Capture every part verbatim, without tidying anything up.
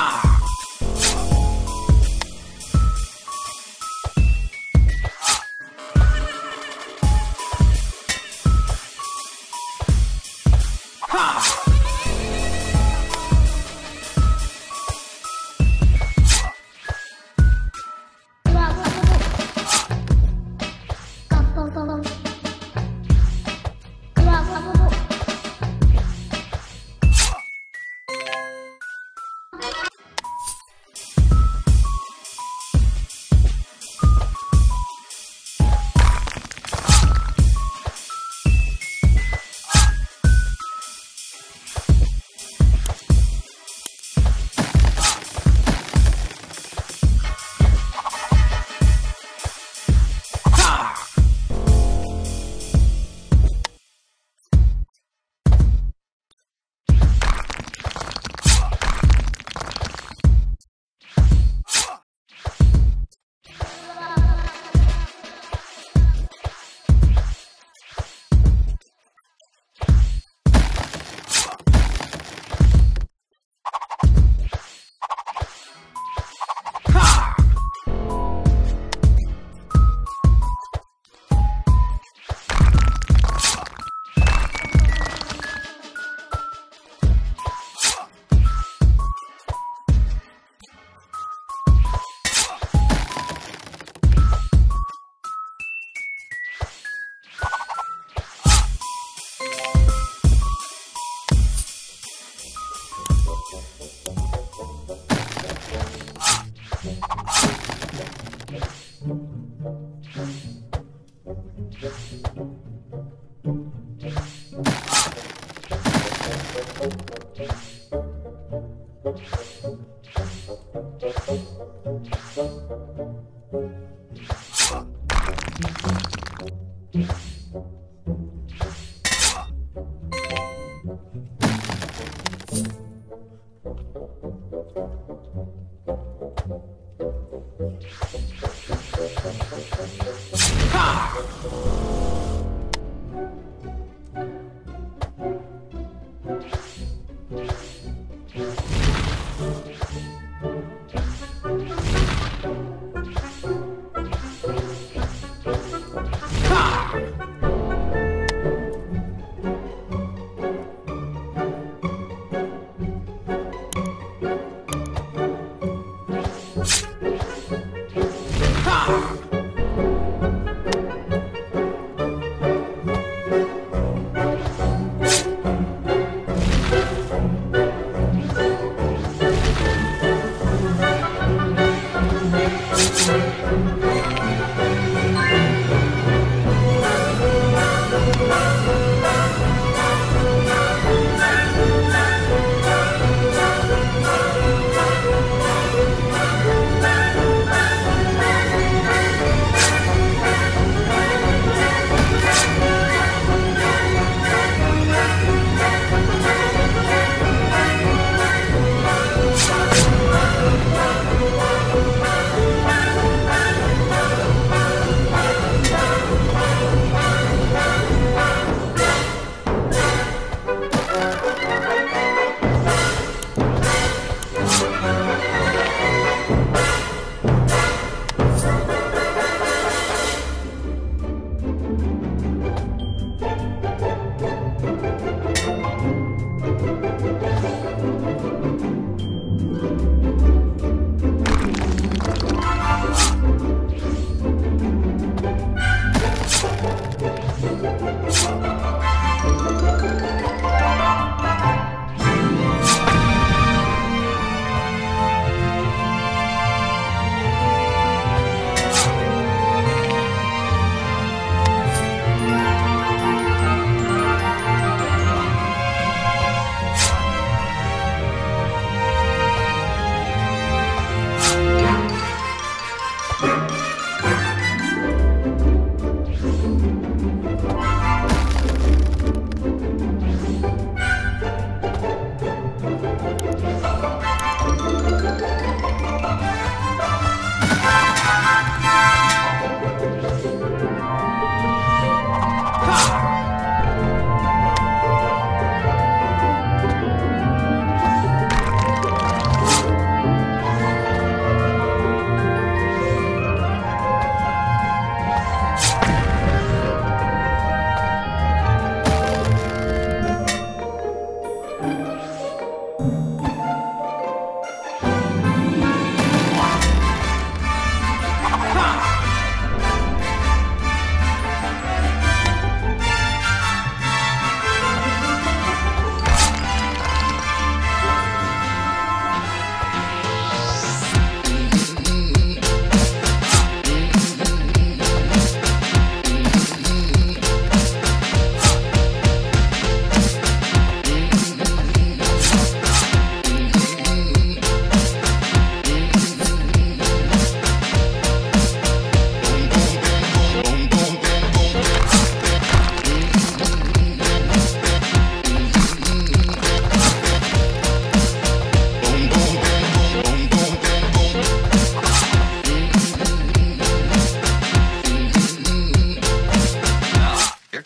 Ha!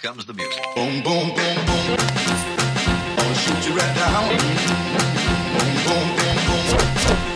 Comes the music. Boom, boom, boom, boom. I'll shoot you right down. Boom, boom, boom, boom.